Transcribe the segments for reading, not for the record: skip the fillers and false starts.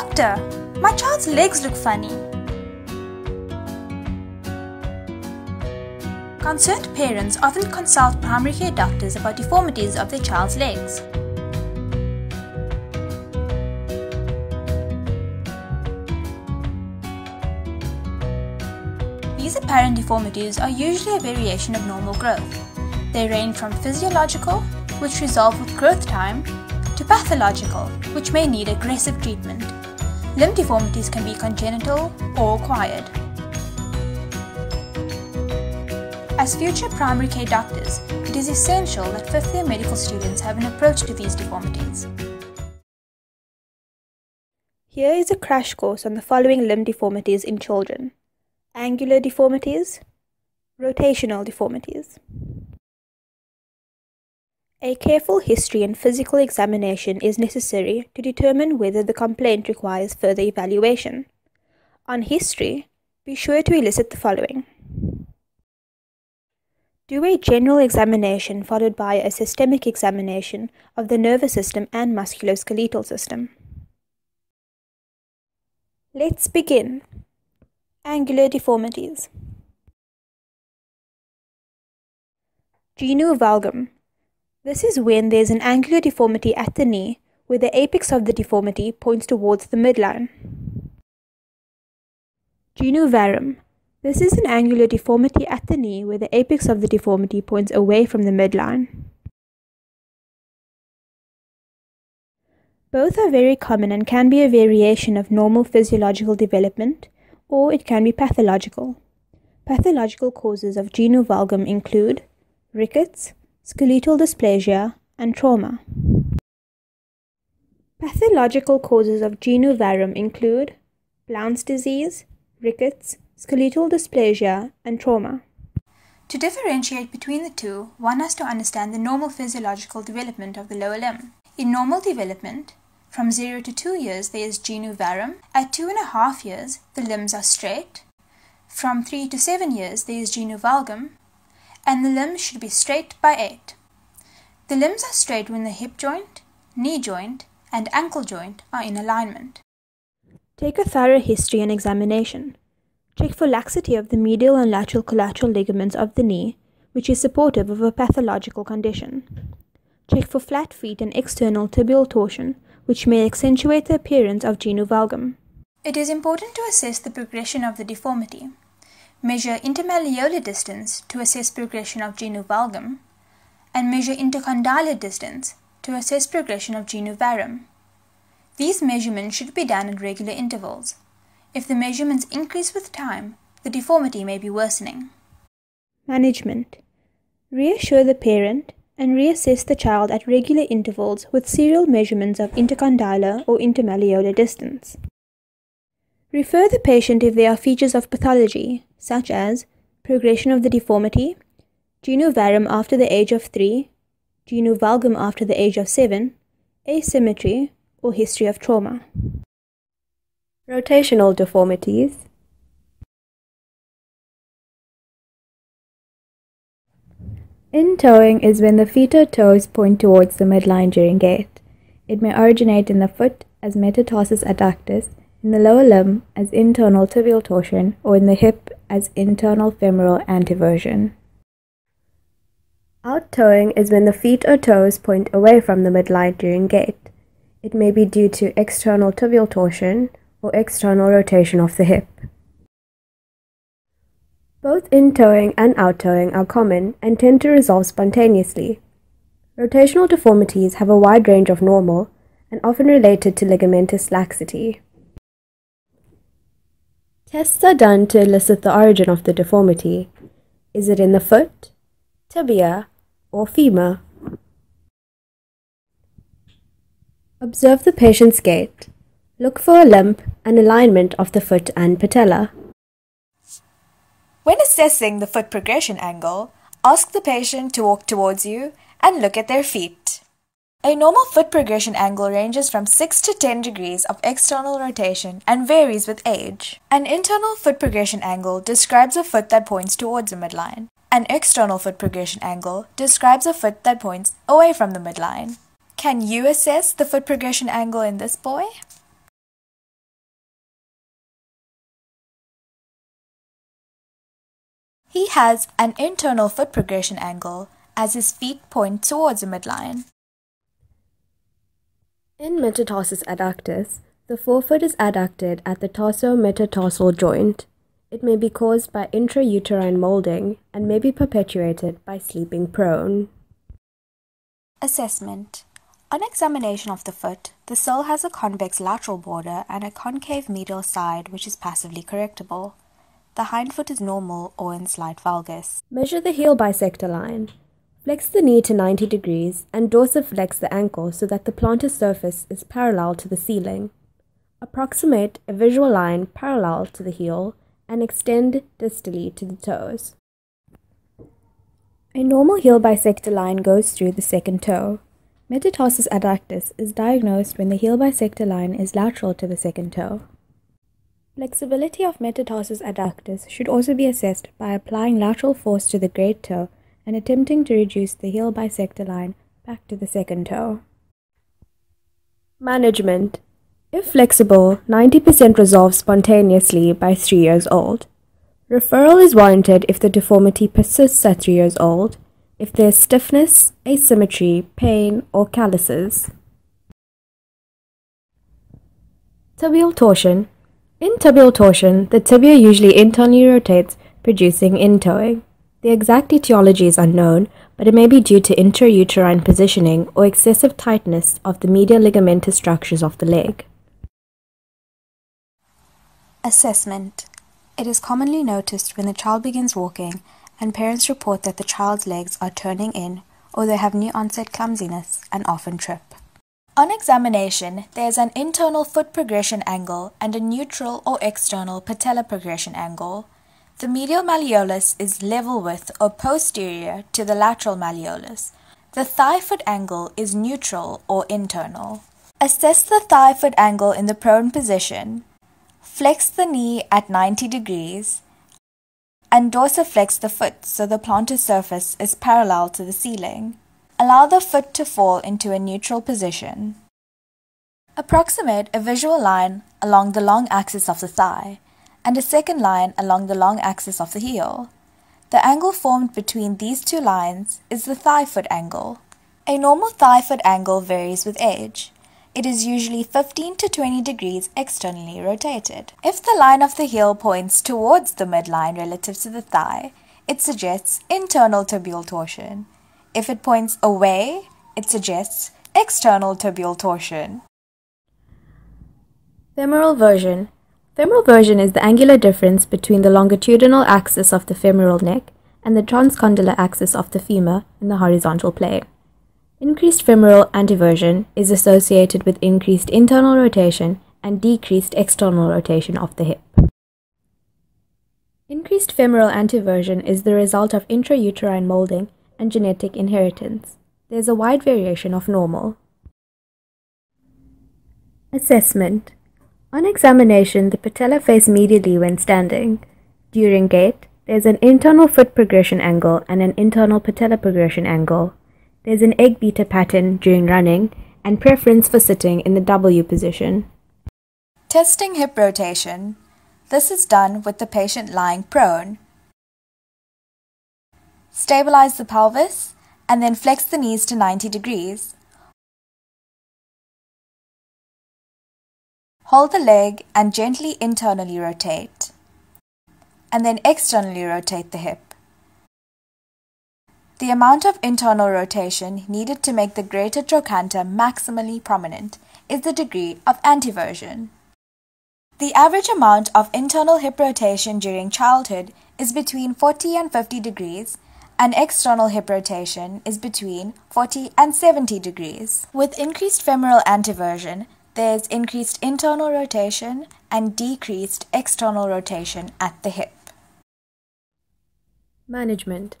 Doctor, my child's legs look funny. Concerned parents often consult primary care doctors about deformities of their child's legs. These apparent deformities are usually a variation of normal growth. They range from physiological, which resolve with growth time, to pathological, which may need aggressive treatment. Limb deformities can be congenital or acquired. As future primary care doctors, it is essential that fifth year medical students have an approach to these deformities. Here is a crash course on the following limb deformities in children: angular deformities, rotational deformities. A careful history and physical examination is necessary to determine whether the complaint requires further evaluation. On history, be sure to elicit the following. Do a general examination followed by a systemic examination of the nervous system and musculoskeletal system. Let's begin. Angular deformities. Genu valgum. This is when there is an angular deformity at the knee where the apex of the deformity points towards the midline. Genu varum. This is an angular deformity at the knee where the apex of the deformity points away from the midline. Both are very common and can be a variation of normal physiological development, or it can be pathological. Pathological causes of genu valgum include rickets, skeletal dysplasia, and trauma. Pathological causes of genu varum include Blount's disease, rickets, skeletal dysplasia, and trauma. To differentiate between the two, one has to understand the normal physiological development of the lower limb. In normal development, from 0 to 2 years there is genu varum. At 2.5 years, the limbs are straight. From 3 to 7 years there is genu valgum, and the limbs should be straight by 8. The limbs are straight when the hip joint, knee joint, and ankle joint are in alignment. Take a thorough history and examination. Check for laxity of the medial and lateral collateral ligaments of the knee, which is supportive of a pathological condition. Check for flat feet and external tibial torsion, which may accentuate the appearance of genu valgum. It is important to assess the progression of the deformity. Measure intermalleolar distance to assess progression of genu valgum, and measure intercondylar distance to assess progression of genu varum. These measurements should be done at regular intervals. If the measurements increase with time, the deformity may be worsening. Management. Reassure the parent and reassess the child at regular intervals with serial measurements of intercondylar or intermalleolar distance. Refer the patient if there are features of pathology, such as progression of the deformity, genu varum after the age of 3, genu valgum after the age of 7, asymmetry, or history of trauma. Rotational deformities. In-toeing is when the fetal toes point towards the midline during gait. It may originate in the foot as metatarsus adductus, in the lower limb as internal tibial torsion, or in the hip as internal femoral anteversion. Out-toeing is when the feet or toes point away from the midline during gait. It may be due to external tibial torsion or external rotation of the hip. Both in-toeing and out-toeing are common and tend to resolve spontaneously. Rotational deformities have a wide range of normal and often related to ligamentous laxity. Tests are done to elicit the origin of the deformity. Is it in the foot, tibia, or femur? Observe the patient's gait. Look for a limp and alignment of the foot and patella. When assessing the foot progression angle, ask the patient to walk towards you and look at their feet. A normal foot progression angle ranges from 6 to 10 degrees of external rotation and varies with age. An internal foot progression angle describes a foot that points towards the midline. An external foot progression angle describes a foot that points away from the midline. Can you assess the foot progression angle in this boy? He has an internal foot progression angle as his feet point towards the midline. In metatarsus adductus, the forefoot is adducted at the tarso-metatarsal joint. It may be caused by intrauterine molding and may be perpetuated by sleeping prone. Assessment. On examination of the foot, the sole has a convex lateral border and a concave medial side which is passively correctable. The hindfoot is normal or in slight valgus. Measure the heel bisector line. Flex the knee to 90 degrees and dorsiflex the ankle so that the plantar surface is parallel to the ceiling. Approximate a visual line parallel to the heel and extend distally to the toes. A normal heel bisector line goes through the second toe. Metatarsus adductus is diagnosed when the heel bisector line is lateral to the second toe. Flexibility of metatarsus adductus should also be assessed by applying lateral force to the great toe and attempting to reduce the heel bisector line back to the second toe. Management. If flexible, 90% resolves spontaneously by 3 years old. Referral is warranted if the deformity persists at 3 years old, if there is stiffness, asymmetry, pain, or calluses. Tibial torsion. In tibial torsion, the tibia usually internally rotates, producing intowing. The exact etiology is unknown, but it may be due to intrauterine positioning or excessive tightness of the medial ligamentous structures of the leg. Assessment. It is commonly noticed when the child begins walking and parents report that the child's legs are turning in or they have new onset clumsiness and often trip. On examination, there is an internal foot progression angle and a neutral or external patellar progression angle. The medial malleolus is level with or posterior to the lateral malleolus. The thigh-foot angle is neutral or internal. Assess the thigh-foot angle in the prone position. Flex the knee at 90 degrees and dorsiflex the foot so the plantar surface is parallel to the ceiling. Allow the foot to fall into a neutral position. Approximate a visual line along the long axis of the thigh and a second line along the long axis of the heel. The angle formed between these two lines is the thigh-foot angle. A normal thigh-foot angle varies with age. It is usually 15 to 20 degrees externally rotated. If the line of the heel points towards the midline relative to the thigh, it suggests internal tibial torsion. If it points away, it suggests external tibial torsion. Femoral version. Femoral version is the angular difference between the longitudinal axis of the femoral neck and the transcondylar axis of the femur in the horizontal plane. Increased femoral anteversion is associated with increased internal rotation and decreased external rotation of the hip. Increased femoral anteversion is the result of intrauterine molding and genetic inheritance. There is a wide variation of normal. Assessment. On examination, the patella face medially when standing. During gait, there is an internal foot progression angle and an internal patellar progression angle. There is an egg beater pattern during running and preference for sitting in the W position. Testing hip rotation. This is done with the patient lying prone. Stabilize the pelvis and then flex the knees to 90 degrees. Hold the leg and gently internally rotate, and then externally rotate the hip. The amount of internal rotation needed to make the greater trochanter maximally prominent is the degree of antiversion. The average amount of internal hip rotation during childhood is between 40 and 50 degrees, and external hip rotation is between 40 and 70 degrees. With increased femoral anteversion, there is increased internal rotation and decreased external rotation at the hip. Management.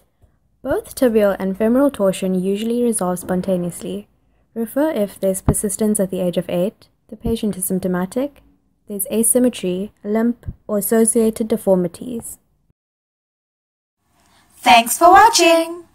Both tibial and femoral torsion usually resolve spontaneously. Refer if there is persistence at the age of 8, the patient is symptomatic, there is asymmetry, limp, or associated deformities. Thanks for watching!